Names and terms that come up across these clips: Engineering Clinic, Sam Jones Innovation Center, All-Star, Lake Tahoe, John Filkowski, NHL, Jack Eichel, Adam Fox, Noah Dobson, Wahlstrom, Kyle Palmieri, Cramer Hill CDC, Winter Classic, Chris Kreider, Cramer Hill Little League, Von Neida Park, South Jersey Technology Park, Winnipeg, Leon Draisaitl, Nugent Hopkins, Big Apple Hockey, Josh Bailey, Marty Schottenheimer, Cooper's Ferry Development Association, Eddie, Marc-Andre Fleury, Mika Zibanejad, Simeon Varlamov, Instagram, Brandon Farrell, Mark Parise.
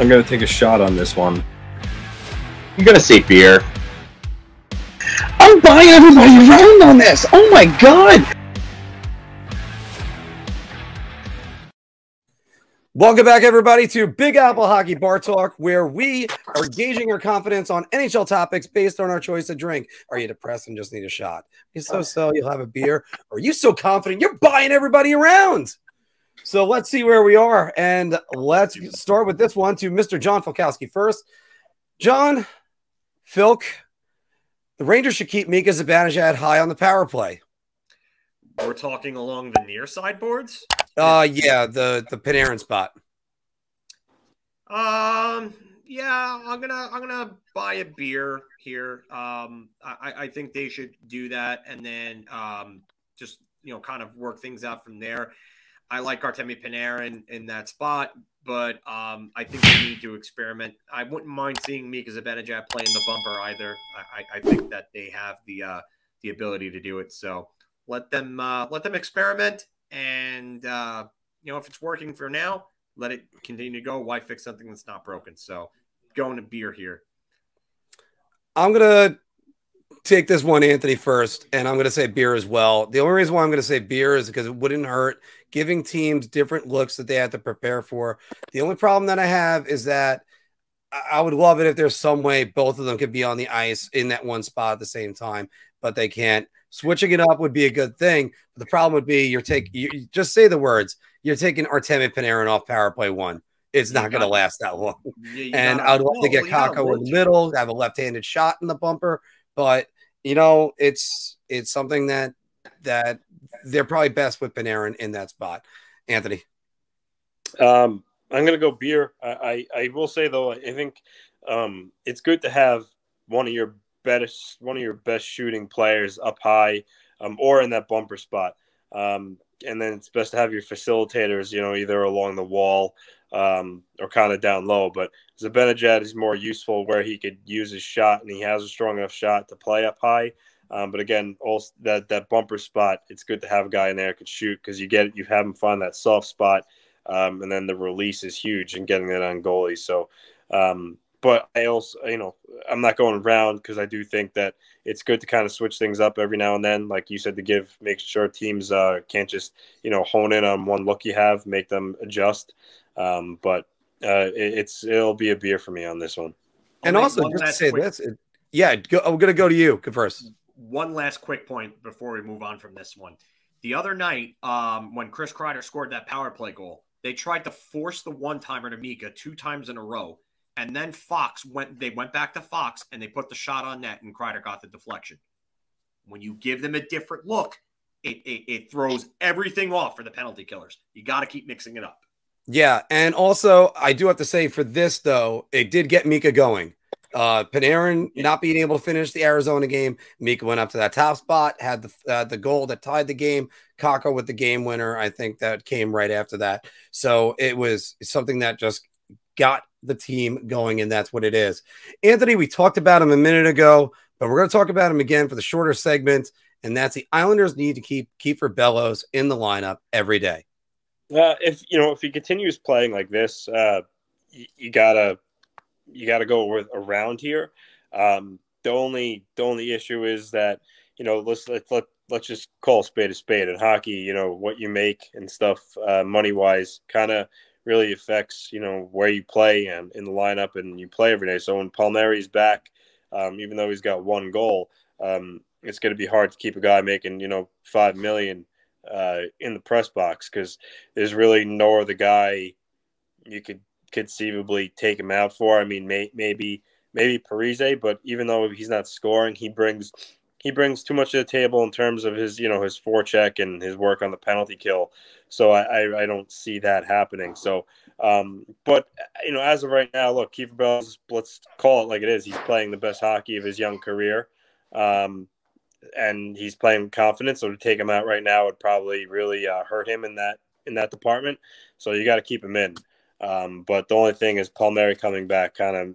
I'm going to take a shot on this one. I'm going to say beer. I'm buying everybody around on this. Oh my god. Welcome back, everybody, to Big Apple Hockey Bar Talk, where we are gauging our confidence on NHL topics based on our choice to drink. Are you depressed and just need a shot? You're so you'll have a beer. Are you so confident you're buying everybody around? So let's see where we are, and let's start with this one to Mr. John Filkowski first. John Filk, the Rangers should keep Mika Zibanejad high on the power play. We're talking along the near sideboards. Yeah, the Panarin spot. Yeah, I'm gonna buy a beer here. I think they should do that, and then just, you know, kind of work things out from there. I like Artemi Panarin in that spot, but I think they need to experiment. I wouldn't mind seeing Mika Zibanejad play in the bumper either. I think that they have the ability to do it. So let them experiment. And, you know, if it's working for now, let it continue to go. Why fix something that's not broken? So going to beer here. I'm going to take this one, Anthony, first, and I'm going to say beer as well. The only reason why I'm going to say beer is because it wouldn't hurt giving teams different looks that they have to prepare for. The only problem that I have is that I would love it if there's some way both of them could be on the ice in that one spot at the same time, but they can't. Switching it up would be a good thing. But the problem would be you just say the words. You're taking Artemi Panarin off power play one. It's not going to last that long. Yeah, and I'd love to get Kakko in the middle, have a left-handed shot in the bumper. But, you know, it's something that they're probably best with Panarin in that spot. Anthony. I'm going to go beer. I will say, though, I think it's good to have one of your best shooting players up high, or in that bumper spot, and then it's best to have your facilitators, you know, either along the wall or kind of down low. But Zibanejad is more useful where he could use his shot, and he has a strong enough shot to play up high. But again, also that bumper spot, it's good to have a guy in there who could shoot, because you have him find that soft spot, and then the release is huge in getting that on goalie. So. But I also, you know, I'm not going around, because I do think that it's good to kind of switch things up every now and then, like you said, to make sure teams can't just, you know, hone in on one look you have, make them adjust. It'll be a beer for me on this one. And also, just to say this, I'm going to go to you first. One last quick point before we move on from this one. The other night, when Chris Kreider scored that power play goal, they tried to force the one-timer to Mika 2 times in a row. And then they went back to Fox, and they put the shot on net, and Kreider got the deflection. When you give them a different look, it throws everything off for the penalty killers. You got to keep mixing it up. Yeah, and also I do have to say for this, though, it did get Mika going. Panarin not being able to finish the Arizona game, Mika went up to that top spot, had the goal that tied the game. Kakko with the game winner, I think that came right after that. So it was something that just got the team going, and that's what it is. Anthony, we talked about him a minute ago, but we're going to talk about him again for the shorter segment, and that's the Islanders need to keep Kieffer Bellows in the lineup every day. If he continues playing like this, you gotta go with around here. The only issue is that, you know, let's just call spade a spade. In hockey, you know, what you make and stuff, money wise, kind of really affects, you know, where you play and in the lineup and you play every day. So when Palmieri's back, even though he's got 1 goal, it's going to be hard to keep a guy making, you know, $5 million in the press box, because there's really no other guy you could conceivably take him out for. I mean, maybe Parise, but even though he's not scoring, he brings too much to the table in terms of his, you know, his forecheck and his work on the penalty kill. So I don't see that happening. So, but, you know, as of right now, look, Kieffer Bellows, let's call it like it is. He's playing the best hockey of his young career, and he's playing with confidence. So to take him out right now would probably really hurt him in that department. So you got to keep him in. But the only thing is Palmieri coming back kind of,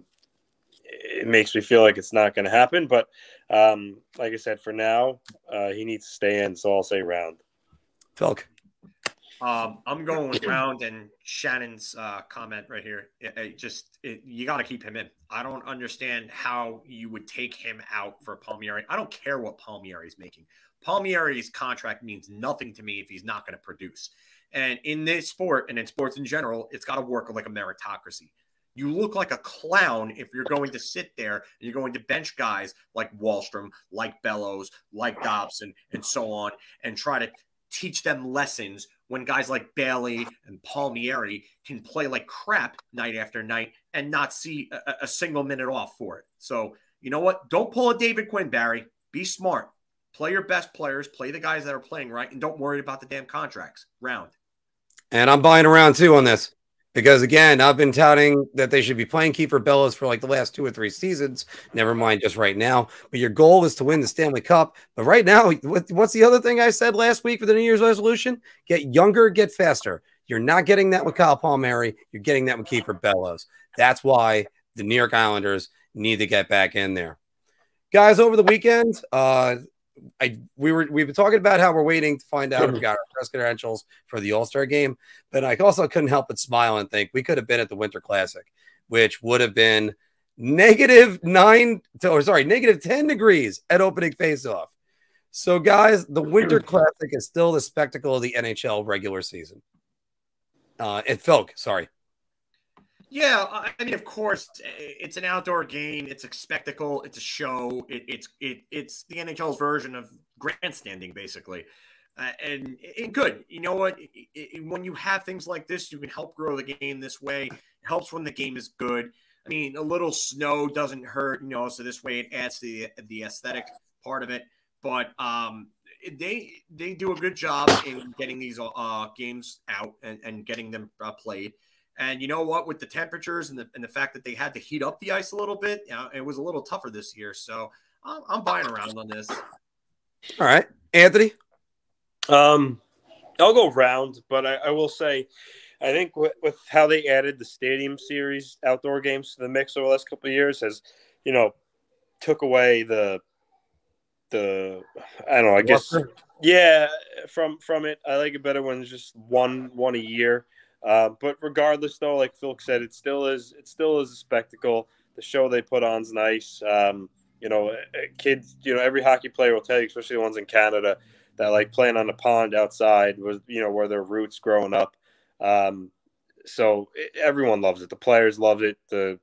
it makes me feel like it's not going to happen. But like I said, for now, he needs to stay in. So I'll say round. Talk. I'm going with Round and Shannon's comment right here. You got to keep him in. I don't understand how you would take him out for Palmieri. I don't care what Palmieri's making. Palmieri's contract means nothing to me if he's not going to produce. And in this sport and in sports in general, it's got to work like a meritocracy. You look like a clown if you're going to sit there and you're going to bench guys like Wahlstrom, like Bellows, like Dobson, and so on, and try to teach them lessons when guys like Bailey and Palmieri can play like crap night after night and not see a single minute off for it. So, you know what? Don't pull a David Quinn, Barry. Be smart. Play your best players. Play the guys that are playing right, and don't worry about the damn contracts. Round. And I'm buying around two on this. Because, again, I've been touting that they should be playing Kieffer Bellows for like the last 2 or 3 seasons. Never mind just right now. But your goal is to win the Stanley Cup. But right now, what's the other thing I said last week for the New Year's resolution? Get younger, get faster. You're not getting that with Kyle Palmieri. You're getting that with Kieffer Bellows. That's why the New York Islanders need to get back in there. Guys, over the weekend, we've been talking about how we're waiting to find out if we got our press credentials for the All-Star game, but I also couldn't help but smile and think we could have been at the Winter Classic, which would have been -10 degrees at opening faceoff. So, guys, the Winter Classic is still the spectacle of the NHL regular season. And Filk, sorry. Yeah, I mean, of course, it's an outdoor game. It's a spectacle. It's a show. It's the NHL's version of grandstanding, basically. And good. You know what? When you have things like this, you can help grow the game this way. It helps when the game is good. I mean, a little snow doesn't hurt, you know, so this way it adds to the aesthetic part of it. But they do a good job in getting these games out and getting them played. And you know what, with the temperatures and the fact that they had to heat up the ice a little bit, you know, it was a little tougher this year. So I'm buying around on this. All right. Anthony? I'll go Round, but I will say I think with how they added the Stadium Series outdoor games to the mix over the last couple of years has, you know, took away the I don't know, I guess. Luster? Yeah, from it. I like it better when it's just one a year. But regardless, though, like Phil said, it still is a spectacle. The show they put on is nice. You know, kids, you know, every hockey player will tell you, especially the ones in Canada, that like playing on a pond outside was, you know, where their roots growing up. So everyone loves it. The players loved it. The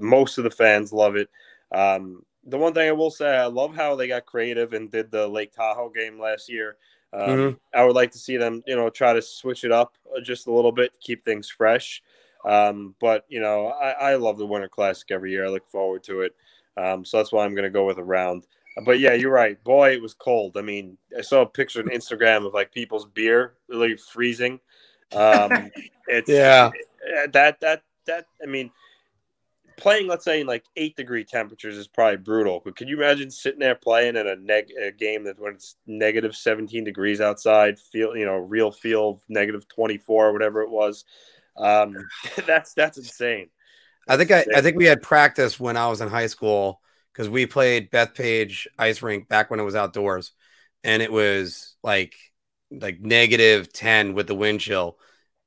most of the fans love it. The one thing I will say, I love how they got creative and did the Lake Tahoe game last year. I would like to see them, you know, try to switch it up just a little bit, keep things fresh. But, you know, I love the Winter Classic every year. I look forward to it. So that's why I'm going to go with a Round. But, yeah, you're right. Boy, it was cold. I mean, I saw a picture on Instagram of, like, people's beer literally freezing. I mean, playing, let's say, in, like, 8-degree temperatures is probably brutal. But can you imagine sitting there playing in a game that when it's -17 degrees outside, feel, you know, real field, -24, whatever it was? That's insane. I think we had practice when I was in high school because we played Bethpage ice rink back when it was outdoors, and it was like -10 with the wind chill,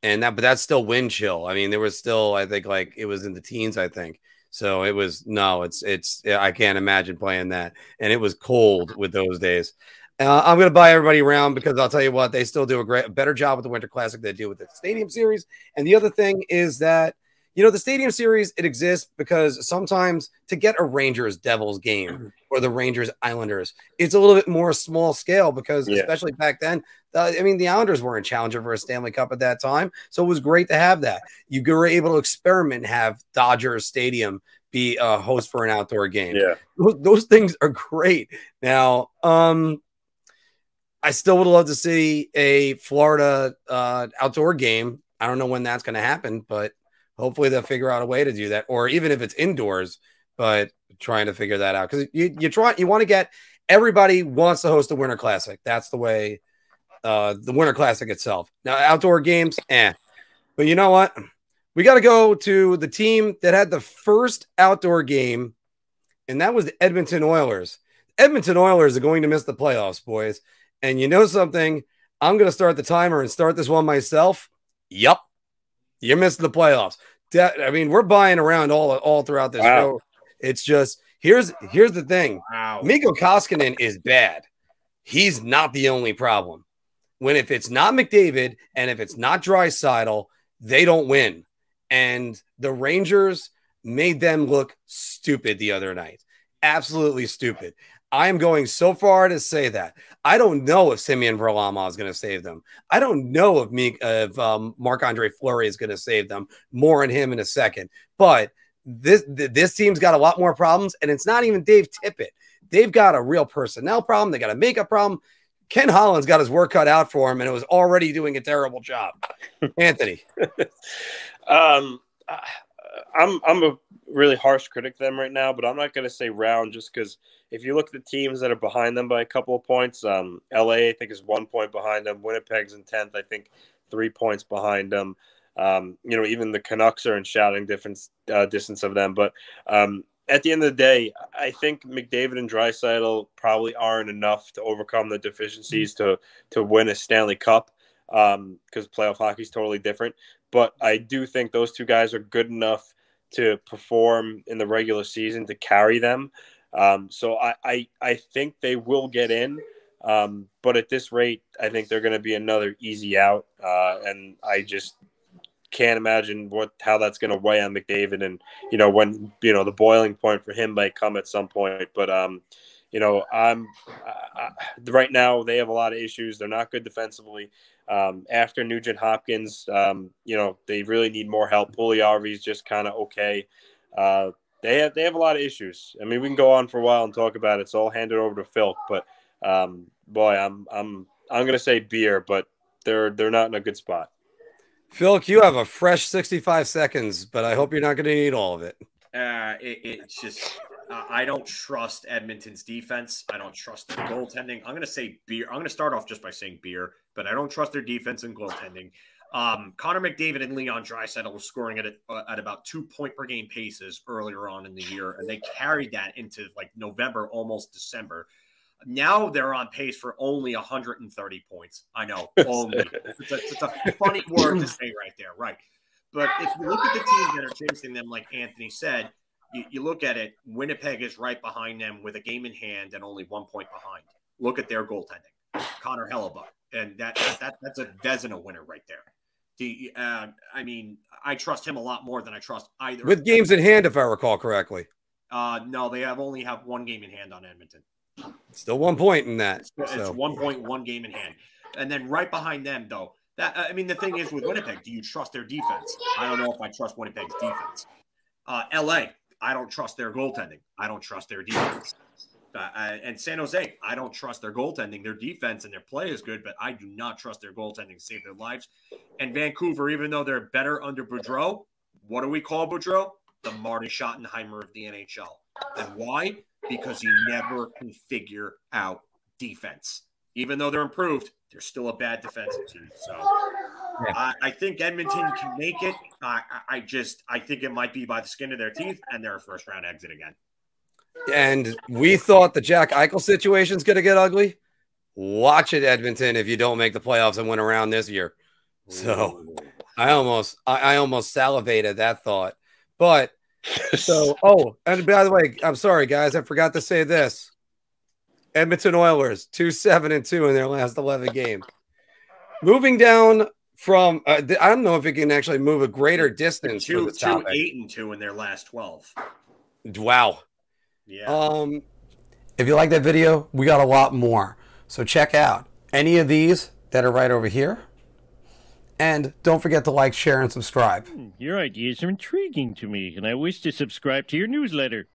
and but that's still wind chill. I mean, there was still, I think, like it was in the teens, I think. So it was I can't imagine playing that, and it was cold with those days. I'm going to buy everybody around because I'll tell you what, they still do a better job with the Winter Classic than they do with the Stadium Series. And the other thing is that, you know, the Stadium Series, it exists because sometimes to get a Rangers-Devils game or the Rangers-Islanders, it's a little bit more small scale because especially back then, I mean, the Islanders weren't challenging for a Stanley Cup at that time. So it was great to have that. You were able to experiment and have Dodgers Stadium be a host for an outdoor game. Yeah. Those things are great. Now, I still would love to see a Florida outdoor game. I don't know when that's going to happen, but hopefully they'll figure out a way to do that, or even if it's indoors, but trying to figure that out. Because you want to get – everybody wants to host the Winter Classic. That's the way the Winter Classic itself. Now, outdoor games, But you know what? We got to go to the team that had the first outdoor game, and that was the Edmonton Oilers. Edmonton Oilers are going to miss the playoffs, boys. And you know something? I'm going to start the timer and start this one myself. Yep. You're missing the playoffs. I mean, we're buying around all throughout this show. It's just, here's the thing. Mikko Koskinen is bad. He's not the only problem. When if it's not McDavid and if it's not Draisaitl, they don't win. And the Rangers made them look stupid the other night. Absolutely stupid. I am going so far to say that. I don't know if Simeon Varlamov is going to save them. I don't know if Marc-Andre Fleury is going to save them. More on him in a second. But this team's got a lot more problems, and it's not even Dave Tippett. They've got a real personnel problem. They got a makeup problem. Ken Holland's got his work cut out for him, and it was already doing a terrible job. Anthony. I'm a really harsh critic of them right now, but I'm not going to say round just because if you look at the teams that are behind them by a couple of points, LA, I think, is 1 point behind them. Winnipeg's in 10th, I think, 3 points behind them. You know, even the Canucks are in shouting distance of them. But at the end of the day, I think McDavid and Draisaitl probably aren't enough to overcome the deficiencies to win a Stanley Cup because playoff hockey is totally different. But I do think those two guys are good enough to perform in the regular season to carry them. So I think they will get in. But at this rate, I think they're going to be another easy out. And I just can't imagine how that's going to weigh on McDavid and, you know, when, you know, the boiling point for him might come at some point. But, you know, right now they have a lot of issues. They're not good defensively. After Nugent Hopkins, you know, they really need more help. Puljujarvi's just kind of okay. They have a lot of issues. I mean, we can go on for a while and talk about it. So I'll hand it over to Phil. But boy, I'm gonna say beer, but they're not in a good spot. Phil, you have a fresh 65 seconds, but I hope you're not gonna need all of it. It's just. I don't trust Edmonton's defense. I don't trust their goaltending. I'm going to say beer. I'm going to start off just by saying beer, but I don't trust their defense and goaltending. Connor McDavid and Leon Draisaitl were scoring at about 2 point per game paces earlier on in the year, and they carried that into like November, almost December. Now they're on pace for only 130 points. I know. Only. It's a funny word to say right there, right? But if you look at the teams that are chasing them, like Anthony said, you look at it, Winnipeg is right behind them with a game in hand and only 1 point behind. Look at their goaltending, Connor Hellebuck. And that's a Vezina winner right there. I mean, I trust him a lot more than I trust either. With games in hand, if I recall correctly. No, they only have one game in hand on Edmonton. Still 1 point in that. It's 1 point, one game in hand. And then right behind them, though, I mean, the thing is with Winnipeg, do you trust their defense? I don't know if I trust Winnipeg's defense. LA. I don't trust their goaltending. I don't trust their defense. And San Jose, I don't trust their goaltending. Their defense and their play is good, but I do not trust their goaltending to save their lives. And Vancouver, even though they're better under Boudreau, what do we call Boudreau? The Marty Schottenheimer of the NHL. And why? Because he never can figure out defense. Even though they're improved, they're still a bad defensive team. So I think Edmonton can make it. I think it might be by the skin of their teeth, and they're a first-round exit again. And we thought the Jack Eichel situation's going to get ugly. Watch it, Edmonton, if you don't make the playoffs and win around this year. So I almost salivated that thought. But so and by the way, I'm sorry, guys, I forgot to say this. Edmonton Oilers 2-7-2 in their last 11 games. Moving down from, I don't know if it can actually move a greater distance. 2-8-2 in their last 12. Wow. Yeah. If you like that video, we got a lot more. So check out any of these that are right over here. And don't forget to like, share, and subscribe. Your ideas are intriguing to me, and I wish to subscribe to your newsletter.